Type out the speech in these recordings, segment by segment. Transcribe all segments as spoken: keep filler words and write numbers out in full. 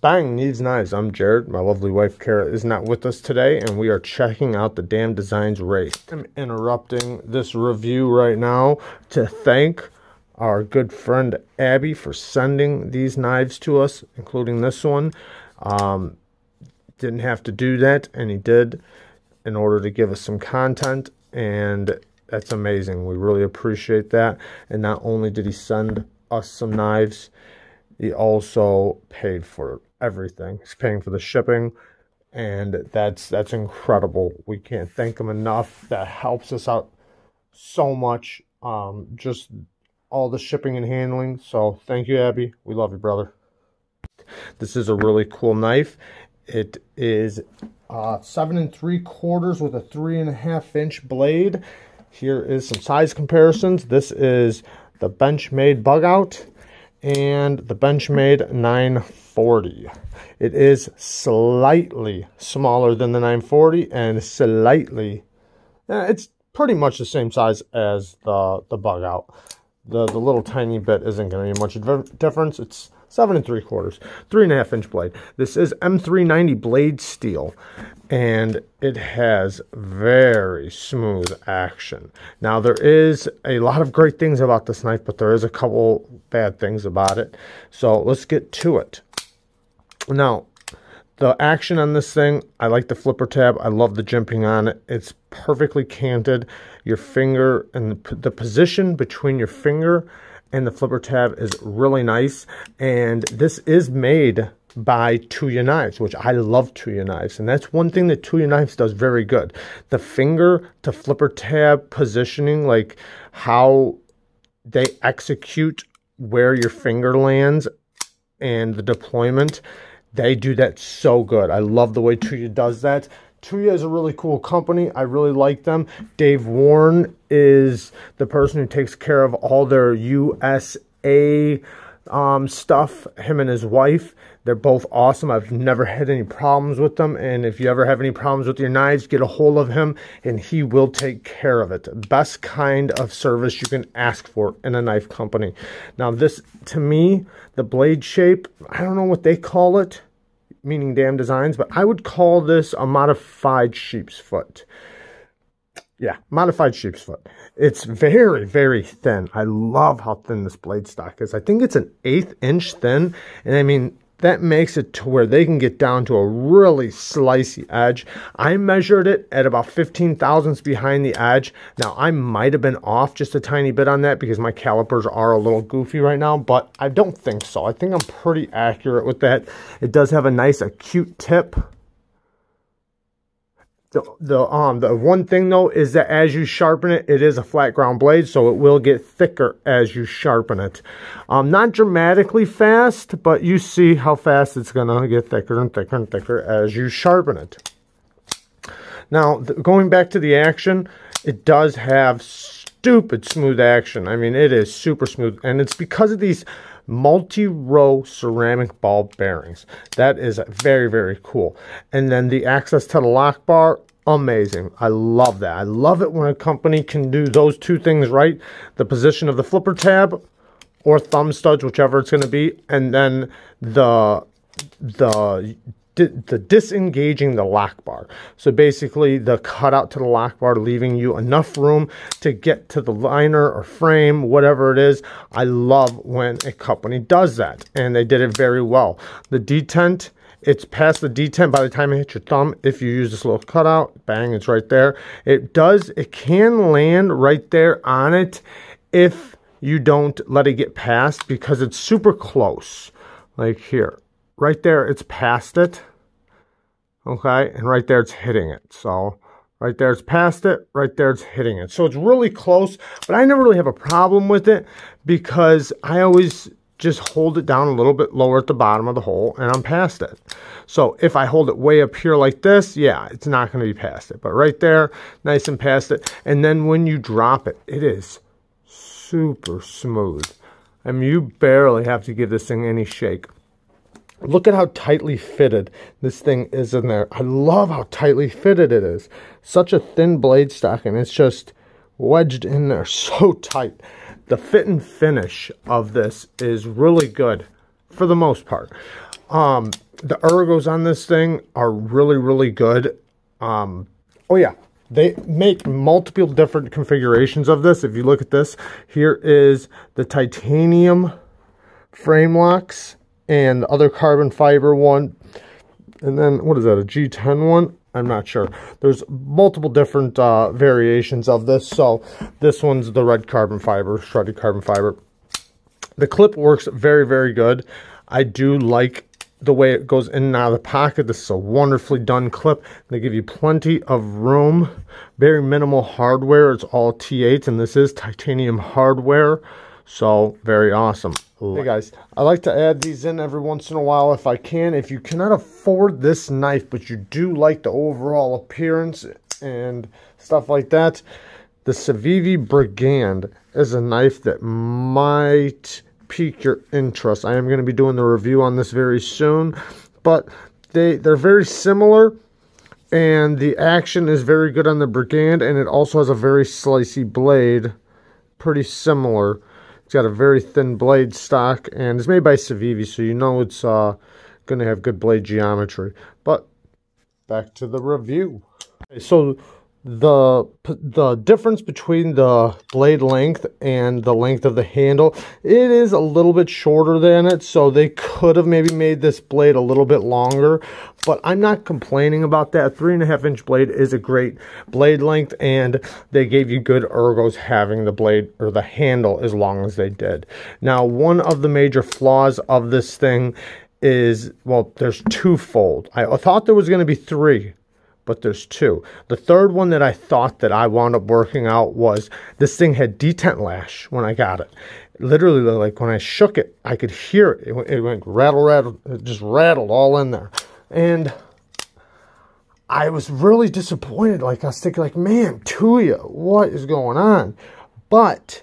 Buying Neeves Knives. I'm Jared. My lovely wife Kara is not with us today, and we are checking out the Damned Designs Wraith. I'm interrupting this review right now to thank our good friend Abby for sending these knives to us, including this one. Um, didn't have to do that, and he did in order to give us some content, and that's amazing. We really appreciate that. And not only did he send us some knives, he also paid for everything. He's paying for the shipping, and that's that's incredible. We can't thank him enough. That helps us out so much. Um, just all the shipping and handling. So thank you, Abby. We love you, brother. This is a really cool knife. It is uh, seven and three quarters with a three and a half inch blade. Here is some size comparisons. This is the Benchmade Bugout and the Benchmade nine forty. It is slightly smaller than the nine forty and slightly, it's pretty much the same size as the, the Bugout. The, the little tiny bit isn't going to be much difference. It's seven and three quarters, three and a half inch blade. This is M three ninety blade steel, and it has very smooth action. Now, there is a lot of great things about this knife, but there is a couple bad things about it. So let's get to it. Now, the action on this thing, I like the flipper tab. I love the jimping on it. It's perfectly canted. Your finger and the, the position between your finger and the flipper tab is really nice. And this is made by Tuya Knives, which I love Tuya Knives. And that's one thing that Tuya Knives does very good. The finger to flipper tab positioning, like how they execute where your finger lands and the deployment, they do that so good. I love the way Tuya does that. Tuya is a really cool company. I really like them. Dave Warren is the person who takes care of all their U S A um, stuff, him and his wife. They're both awesome. I've never had any problems with them. And if you ever have any problems with your knives, get a hold of him and he will take care of it. Best kind of service you can ask for in a knife company. Now this, to me, the blade shape, I don't know what they call it, meaning Damned Designs, but I would call this a modified sheep's foot. Yeah, modified sheep's foot. It's very, very thin. I love how thin this blade stock is. I think it's an eighth inch thin, and I mean, that makes it to where they can get down to a really slicey edge. I measured it at about fifteen thousandths behind the edge. Now, I might have been off just a tiny bit on that because my calipers are a little goofy right now, but I don't think so. I think I'm pretty accurate with that. It does have a nice acute tip. The, the, um, the one thing, though, is that as you sharpen it, it is a flat ground blade, so it will get thicker as you sharpen it. Um, not dramatically fast, but you see how fast it's going to get thicker and thicker and thicker as you sharpen it. Now, going back to the action, it does have stupid smooth action. I mean, it is super smooth, and it's because of these multi-row ceramic ball bearings. That is very, very cool. And then the access to the lock bar, amazing. I love that. I love it when a company can do those two things right. The position of the flipper tab or thumb studs, whichever it's going to be, and then the the the disengaging the lock bar. So basically the cutout to the lock bar, leaving you enough room to get to the liner or frame, whatever it is. I love when a company does that, and they did it very well. The detent, it's past the detent by the time it hits your thumb. If you use this little cutout, bang, it's right there. It does, it can land right there on it if you don't let it get past, because it's super close, like here. Right there, it's past it, okay? And right there, it's hitting it. So right there, it's past it. Right there, it's hitting it. So it's really close, but I never really have a problem with it because I always just hold it down a little bit lower at the bottom of the hole, and I'm past it. So if I hold it way up here like this, yeah, it's not going to be past it. But right there, nice and past it. And then when you drop it, it is super smooth. I mean, you barely have to give this thing any shake. Look at how tightly fitted this thing is in there. I love how tightly fitted it is. Such a thin blade stock, and it's just wedged in there so tight. The fit and finish of this is really good for the most part. Um, the ergos on this thing are really, really good. Um, oh yeah, they make multiple different configurations of this. If you look at this, here is the titanium frame locks and the other carbon fiber one. And then, what is that, a G ten one? I'm not sure. There's multiple different uh, variations of this. So this one's the red carbon fiber, shredded carbon fiber. The clip works very, very good. I do like the way it goes in and out of the pocket. This is a wonderfully done clip. They give you plenty of room. Very minimal hardware. It's all T eight, and this is titanium hardware. So very awesome. Hey guys, I like to add these in every once in a while if I can. If you cannot afford this knife, but you do like the overall appearance and stuff like that, the Civivi Brigand is a knife that might pique your interest. I am going to be doing the review on this very soon, but they, they're very similar, and the action is very good on the Brigand, and it also has a very slicey blade, pretty similar. It's got a very thin blade stock, and it's made by Civivi, so you know it's uh, going to have good blade geometry. But back to the review. Okay, so the, the difference between the blade length and the length of the handle, it is a little bit shorter than it, so they could have maybe made this blade a little bit longer. But I'm not complaining about that. Three and a half inch blade is a great blade length, and they gave you good ergos having the blade or the handle as long as they did. Now, one of the major flaws of this thing is, well, there's twofold. I thought there was going to be three, but there's two. The third one that I thought that I wound up working out was this thing had detent lash when I got it. Literally, like when I shook it, I could hear it. It, it went rattle, rattle, it just rattled all in there. And I was really disappointed. Like, I was thinking, like, man, Tuya, what is going on? But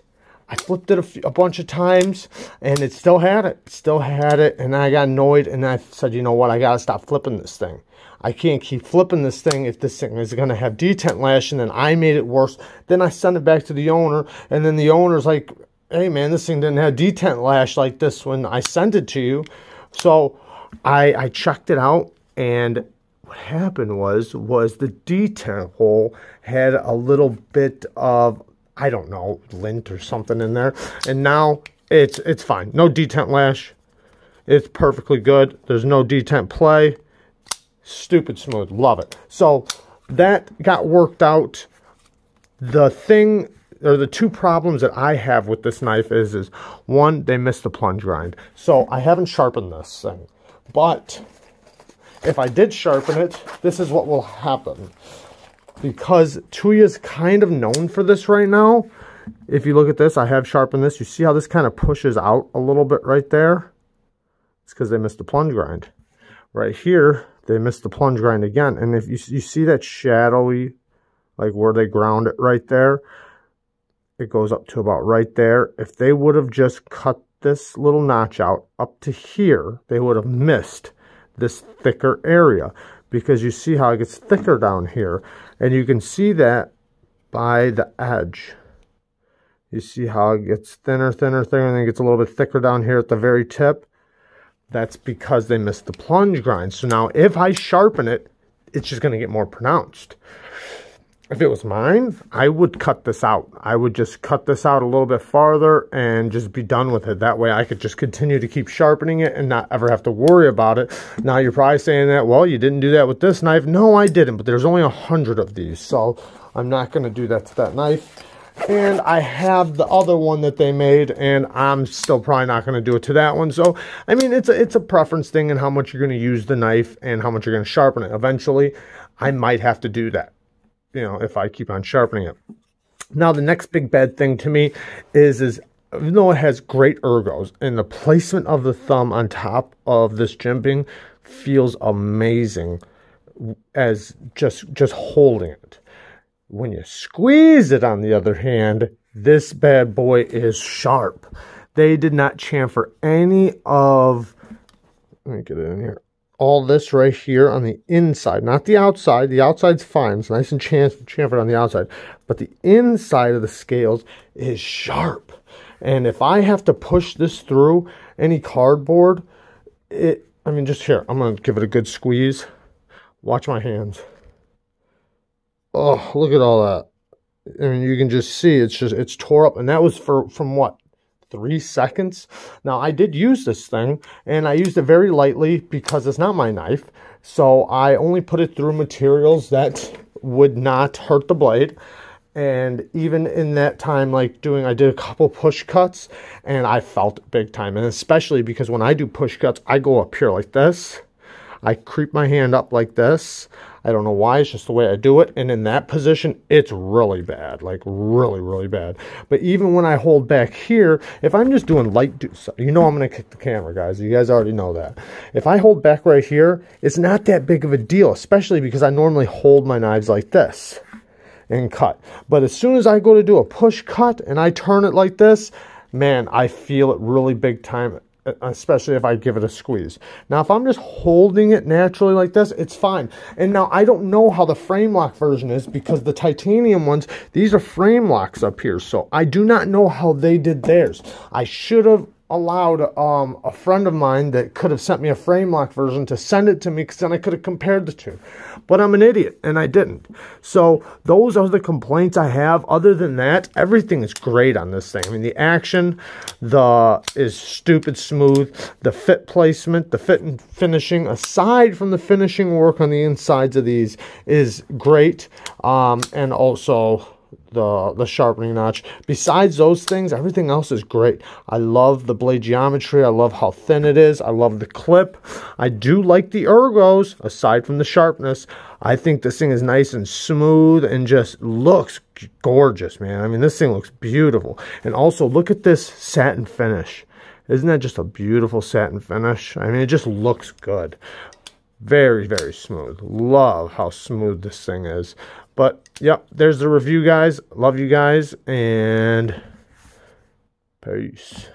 I flipped it a, few, a bunch of times, and it still had it. Still had it, and I got annoyed, and I said, you know what? I got to stop flipping this thing. I can't keep flipping this thing if this thing is going to have detent lash, and then I made it worse. Then I sent it back to the owner, and then the owner's like, hey, man, this thing didn't have detent lash like this when I sent it to you. So I, I checked it out, and what happened was, was the detent hole had a little bit of, I don't know, lint or something in there. And now it's, it's fine. No detent lash. It's perfectly good. There's no detent play. Stupid smooth. Love it. So that got worked out. The thing, or the two problems that I have with this knife is, is one, they missed the plunge grind. So I haven't sharpened this thing. But if I did sharpen it, this is what will happen. Because Tuya's kind of known for this right now. If you look at this, I have sharpened this. You see how this kind of pushes out a little bit right there? It's because they missed the plunge grind. Right here, they missed the plunge grind again. And if you, you see that shadowy, like where they ground it right there, it goes up to about right there. If they would have just cut this little notch out up to here, they would have missed this thicker area, because you see how it gets thicker down here, and you can see that by the edge. You see how it gets thinner, thinner, thinner, and then it gets a little bit thicker down here at the very tip. That's because they missed the plunge grind. So now if I sharpen it, it's just going to get more pronounced. If it was mine, I would cut this out. I would just cut this out a little bit farther and just be done with it. That way I could just continue to keep sharpening it and not ever have to worry about it. Now you're probably saying that, well, you didn't do that with this knife. No, I didn't, but there's only a hundred of these. So I'm not going to do that to that knife. And I have the other one that they made, and I'm still probably not going to do it to that one. So, I mean, it's a, it's a preference thing in how much you're going to use the knife and how much you're going to sharpen it. Eventually, I might have to do that, you know, if I keep on sharpening it. Now, the next big bad thing to me is, is even though it has great ergos, and the placement of the thumb on top of this jimping feels amazing as just, just holding it. When you squeeze it, on the other hand, this bad boy is sharp. They did not chamfer any of, let me get it in here, all this right here on the inside, not the outside. The outside's fine. It's nice and chamfered on the outside. But the inside of the scales is sharp. And if I have to push this through any cardboard, it I mean, just here, I'm gonna give it a good squeeze. Watch my hands. Oh, look at all that. I mean, you can just see it's just, it's tore up. And that was for, from what, three seconds? Now, I did use this thing, and I used it very lightly because it's not my knife. So I only put it through materials that would not hurt the blade. And even in that time, like doing, I did a couple push cuts, and I felt it big time. And especially because when I do push cuts, I go up here like this. I creep my hand up like this. I don't know why, it's just the way I do it. And in that position, it's really bad, like really, really bad. But even when I hold back here, if I'm just doing light, do you know I'm gonna kick the camera, guys. You guys already know that. If I hold back right here, it's not that big of a deal, especially because I normally hold my knives like this and cut. But as soon as I go to do a push cut and I turn it like this, man, I feel it really big time, especially if I give it a squeeze. Now, if I'm just holding it naturally like this, it's fine. And now I don't know how the frame lock version is, because the titanium ones, these are frame locks up here. So I do not know how they did theirs. I should have allowed um, a friend of mine that could have sent me a frame lock version to send it to me, because then I could have compared the two. But I'm an idiot and I didn't. So those are the complaints I have. Other than that, everything is great on this thing. I mean, the action the is stupid smooth. The fit placement, the fit and finishing, aside from the finishing work on the insides of these, is great. Um, and also The, the sharpening notch. Besides those things, everything else is great. I love the blade geometry. I love how thin it is. I love the clip. I do like the ergos, aside from the sharpness. I think this thing is nice and smooth and just looks gorgeous, man. I mean, this thing looks beautiful. And also, look at this satin finish. Isn't that just a beautiful satin finish? I mean, it just looks good. Very, very smooth. Love how smooth this thing is. But, yep, there's the review, guys. Love you guys, and peace.